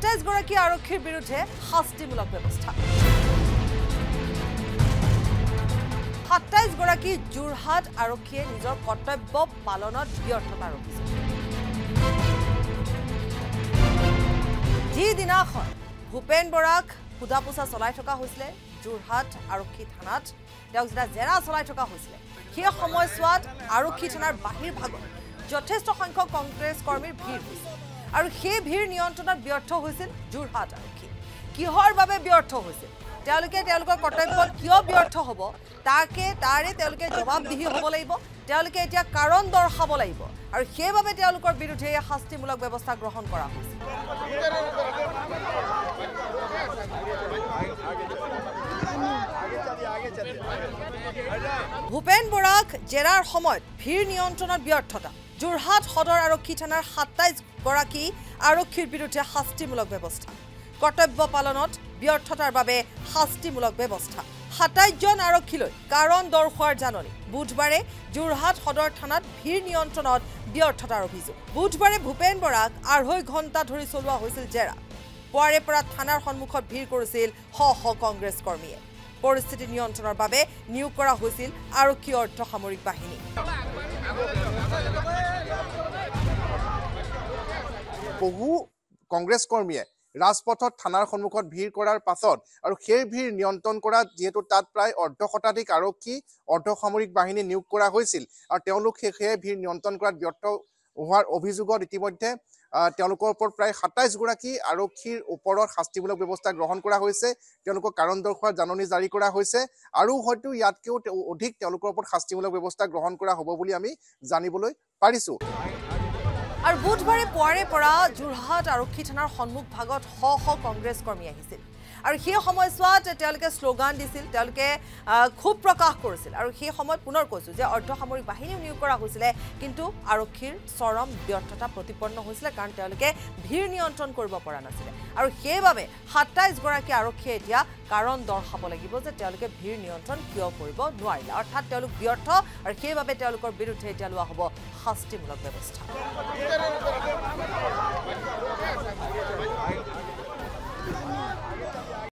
২৭ গৰাকী আৰক্ষীৰ বিৰুদ্ধে শাস্তিমূলক ব্যৱস্থা। ২৭ গৰাকী যোৰহাট আৰক্ষীয়ে নিজৰ কৰ্তব্য পালনত ব্যৰ্থতাৰ অভিযোগ। যিদিনাখন ভূপেন বৰাক খুদাপোছা চলাই থকা হৈছিলে যোৰহাট আৰক্ষী থানাত, তেওঁক যেতিয়া জেৰা চলাই থকা হৈছিলে, সেই সময়ছোৱাত আৰক্ষী থানাৰ বাহিৰ ভাগত যথেষ্ট সংখ্যক কংগ্ৰেছ কৰ্মীৰ ভিৰ হৈছিল আৰু সেই ভিৰ নিয়ন্ত্ৰণত ব্যৰ্থ হৈছিল যোৰহাট আৰক্ষী। কিহৰ বাবে ব্যৰ্থ হৈছিল, তেওঁলোকে তেওঁলোকৰ কৰ্তব্যত কিয় ব্যৰ্থ হ'ব, তাৰে তেওঁলোকে জবাবদিহি হ'ব লাগিব, তেওঁলোকে এতিয়া কাৰণ দৰ্শাব লাগিব আৰু সেইবাবে তেওঁলোকৰ বিৰুদ্ধে এই শাস্তিমূলক ব্যৱস্থা গ্ৰহণ কৰা হৈছে। ভূপেন বৰাক জেৰাৰ সময়ত ভিৰ নিয়ন্ত্ৰণত ব্যৰ্থতা, যোৰহাট সদৰ আৰক্ষী থানাৰ ২৭ গৰাকী আৰক্ষীৰ বিৰুদ্ধে শাস্তিমূলক ব্যৱস্থা, কৰ্তব্য পালনত ব্যৰ্থতাৰ বাবে শাস্তিমূলক ব্যৱস্থা, ২৭জন আৰক্ষীলৈ কাৰণ দৰ্শোৱাৰ জাননী, বুধবাৰে যোৰহাট সদৰ থানাত ভিৰ নিয়ন্ত্ৰণত ব্যৰ্থতাৰ অভিযোগ। বুধবাৰে ভূপেন বৰাক ২.৫ ঘণ্টা ধৰি চলোৱা হৈছিল জেৰা। পুৱাৰে পৰা থানাৰ সন্মুখত ভিৰ কৰিছিল শ শ কংগ্ৰেছ কৰ্মীয়ে। পৰিস্থিতি নিয়ন্ত্ৰণৰ বাবে নিয়োগ কৰা হৈছিল আৰক্ষী অৰ্ধ সামৰিক বাহিনী। বহু কংগ্ৰেছ কৰ্মীয়ে ৰাজপথত থানাৰ সন্মুখত ভিৰ কৰাৰ পাছত আৰু সেই ভিৰ নিয়ন্ত্ৰণ কৰাত যিহেতু তাত প্ৰায় অৰ্ধশতাধিক আৰক্ষী অৰ্ধ সামৰিক বাহিনী নিয়োগ কৰা হৈছিল আৰু তেওঁলোক সেই ভিৰ নিয়ন্ত্ৰণ কৰাত ব্যৰ্থ হোৱাৰ অভিযোগত ইতিমধ্যে তেওঁলোকৰ ওপৰত প্ৰায় ২৭ গৰাকী আৰক্ষীৰ ওপৰত শাস্তিমূলক ব্যৱস্থা গ্ৰহণ কৰা হৈছে, তেওঁলোকক কাৰণ দৰ্শোৱাৰ জাননী জাৰি কৰা হৈছে আৰু হয়তো ইয়াতকৈও অধিক তেওঁলোকৰ ওপৰত শাস্তিমূলক ব্যৱস্থা গ্ৰহণ কৰা হ'ব বুলি আমি জানিবলৈ পাৰিছোঁ। আৰু বুধবাৰে পুৱাৰে পৰা যোৰহাট আৰক্ষী থানাৰ সন্মুখ ভাগত শ শ কংগ্ৰেছ কৰ্মী আহিছিল আৰু সেই সময়ছোৱাত তেওঁলোকে শ্লোগান দিছিল, তেওঁলোকে ক্ষোভ প্ৰকাশ কৰিছিল আৰু সেই সময়ত পুনৰ কৈছোঁ যে অৰ্ধ সামৰিক বাহিনীও নিয়োগ কৰা হৈছিলে, কিন্তু আৰক্ষীৰ চৰম ব্যৰ্থতা প্ৰতিপন্ন হৈছিলে কাৰণ তেওঁলোকে ভিৰ নিয়ন্ত্ৰণ কৰিব পৰা নাছিলে আৰু সেইবাবে ২৭ গৰাকী আৰক্ষীয়ে এতিয়া কাৰণ দৰ্শাব লাগিব যে তেওঁলোকে ভিৰ নিয়ন্ত্ৰণ কিয় কৰিব নোৱাৰিলে, অৰ্থাৎ তেওঁলোক ব্যৰ্থ আৰু সেইবাবে তেওঁলোকৰ বিৰুদ্ধে এতিয়া লোৱা হ'ব শাস্তিমূলক ব্যৱস্থা।